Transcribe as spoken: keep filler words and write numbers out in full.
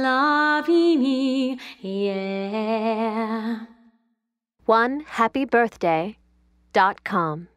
Pallavini, yeah. one happy birthday dot com